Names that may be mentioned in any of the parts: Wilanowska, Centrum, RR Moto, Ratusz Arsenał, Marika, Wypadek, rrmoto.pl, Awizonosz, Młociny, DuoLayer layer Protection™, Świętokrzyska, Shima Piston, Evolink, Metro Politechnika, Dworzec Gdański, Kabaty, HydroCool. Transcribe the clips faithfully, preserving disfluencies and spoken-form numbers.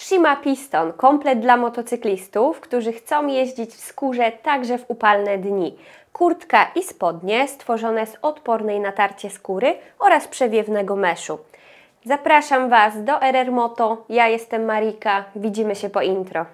Shima Piston, komplet dla motocyklistów, którzy chcą jeździć w skórze także w upalne dni. Kurtka i spodnie stworzone z odpornej na tarcie skóry oraz przewiewnego meszu. Zapraszam Was do R R Moto, ja jestem Marika, widzimy się po intro.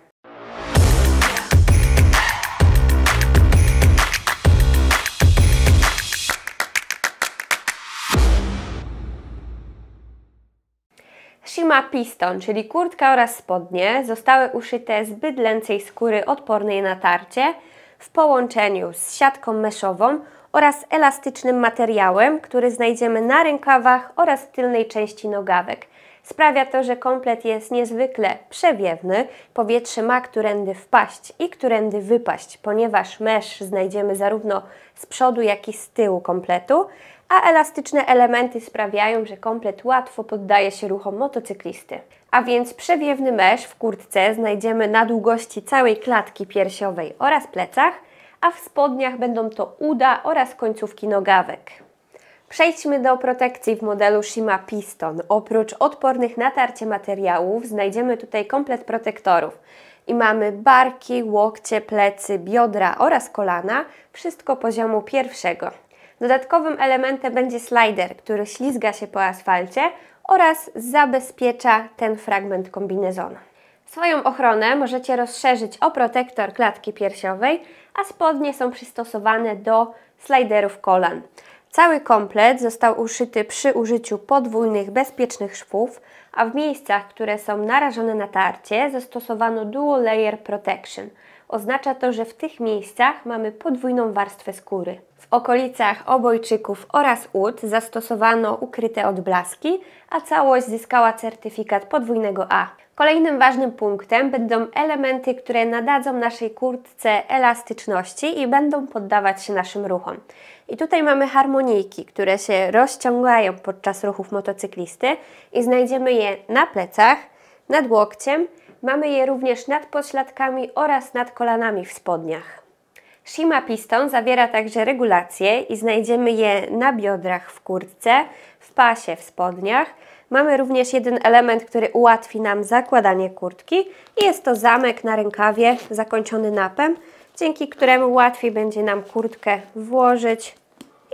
Shima Piston, czyli kurtka oraz spodnie, zostały uszyte z bydlęcej skóry odpornej na tarcie w połączeniu z siatką meszową oraz elastycznym materiałem, który znajdziemy na rękawach oraz w tylnej części nogawek. Sprawia to, że komplet jest niezwykle przewiewny, powietrze ma którędy wpaść i którędy wypaść, ponieważ mesz znajdziemy zarówno z przodu, jak i z tyłu kompletu, a elastyczne elementy sprawiają, że komplet łatwo poddaje się ruchom motocyklisty. A więc przewiewny mesz w kurtce znajdziemy na długości całej klatki piersiowej oraz plecach, a w spodniach będą to uda oraz końcówki nogawek. Przejdźmy do protekcji w modelu Shima Piston. Oprócz odpornych na tarcie materiałów znajdziemy tutaj komplet protektorów. I mamy barki, łokcie, plecy, biodra oraz kolana, wszystko poziomu pierwszego. Dodatkowym elementem będzie slider, który ślizga się po asfalcie oraz zabezpiecza ten fragment kombinezonu. Swoją ochronę możecie rozszerzyć o protektor klatki piersiowej, a spodnie są przystosowane do sliderów kolan. Cały komplet został uszyty przy użyciu podwójnych bezpiecznych szwów, a w miejscach, które są narażone na tarcie, zastosowano DuoLayer layer Protection™. Oznacza to, że w tych miejscach mamy podwójną warstwę skóry. W okolicach obojczyków oraz ud zastosowano ukryte odblaski, a całość zyskała certyfikat podwójnego A. Kolejnym ważnym punktem będą elementy, które nadadzą naszej kurtce elastyczności i będą poddawać się naszym ruchom. I tutaj mamy harmonijki, które się rozciągają podczas ruchów motocyklisty i znajdziemy je na plecach, nad łokciem, mamy je również nad pośladkami oraz nad kolanami w spodniach. Shima Piston zawiera także regulacje i znajdziemy je na biodrach w kurtce, w pasie w spodniach. Mamy również jeden element, który ułatwi nam zakładanie kurtki i jest to zamek na rękawie zakończony napem, dzięki któremu łatwiej będzie nam kurtkę włożyć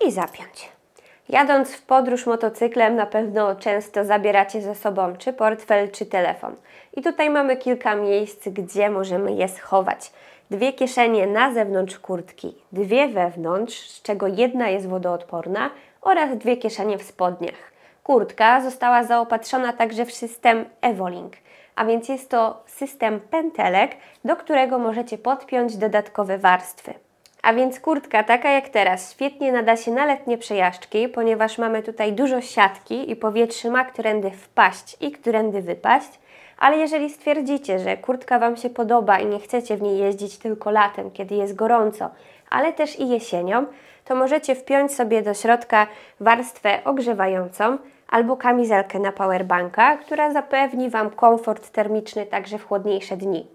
i zapiąć. Jadąc w podróż motocyklem na pewno często zabieracie ze sobą czy portfel, czy telefon. I tutaj mamy kilka miejsc, gdzie możemy je schować. Dwie kieszenie na zewnątrz kurtki, dwie wewnątrz, z czego jedna jest wodoodporna oraz dwie kieszenie w spodniach. Kurtka została zaopatrzona także w system Evolink, a więc jest to system pętelek, do którego możecie podpiąć dodatkowe warstwy. A więc kurtka taka jak teraz świetnie nada się na letnie przejażdżki, ponieważ mamy tutaj dużo siatki i powietrze ma którędy wpaść i którędy wypaść. Ale jeżeli stwierdzicie, że kurtka Wam się podoba i nie chcecie w niej jeździć tylko latem, kiedy jest gorąco, ale też i jesienią, to możecie wpiąć sobie do środka warstwę ogrzewającą albo kamizelkę na powerbanka, która zapewni Wam komfort termiczny także w chłodniejsze dni.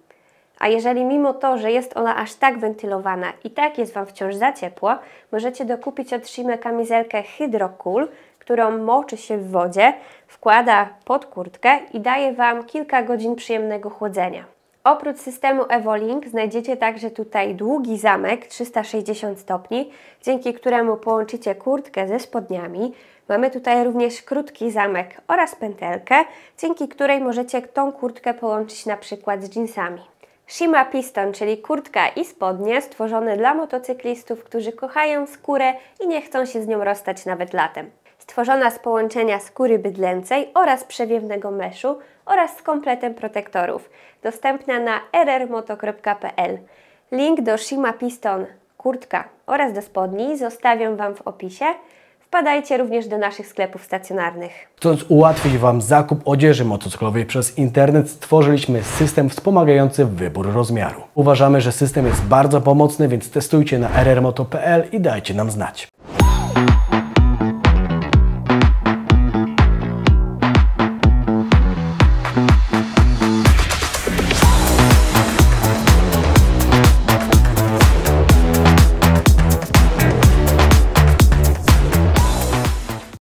A jeżeli mimo to, że jest ona aż tak wentylowana i tak jest Wam wciąż za ciepło, możecie dokupić od Shimy kamizelkę HydroCool, którą moczy się w wodzie, wkłada pod kurtkę i daje Wam kilka godzin przyjemnego chłodzenia. Oprócz systemu Evolink znajdziecie także tutaj długi zamek trzysta sześćdziesiąt stopni, dzięki któremu połączycie kurtkę ze spodniami. Mamy tutaj również krótki zamek oraz pętelkę, dzięki której możecie tą kurtkę połączyć na przykład z dżinsami. Shima Piston, czyli kurtka i spodnie stworzone dla motocyklistów, którzy kochają skórę i nie chcą się z nią rozstać nawet latem. Stworzona z połączenia skóry bydlęcej oraz przewiewnego meszu oraz z kompletem protektorów. Dostępna na r r moto kropka p l. Link do Shima Piston, kurtka oraz do spodni zostawiam Wam w opisie. Wpadajcie również do naszych sklepów stacjonarnych. Chcąc ułatwić Wam zakup odzieży motocyklowej przez internet, stworzyliśmy system wspomagający wybór rozmiaru. Uważamy, że system jest bardzo pomocny, więc testujcie na r r moto kropka p l i dajcie nam znać.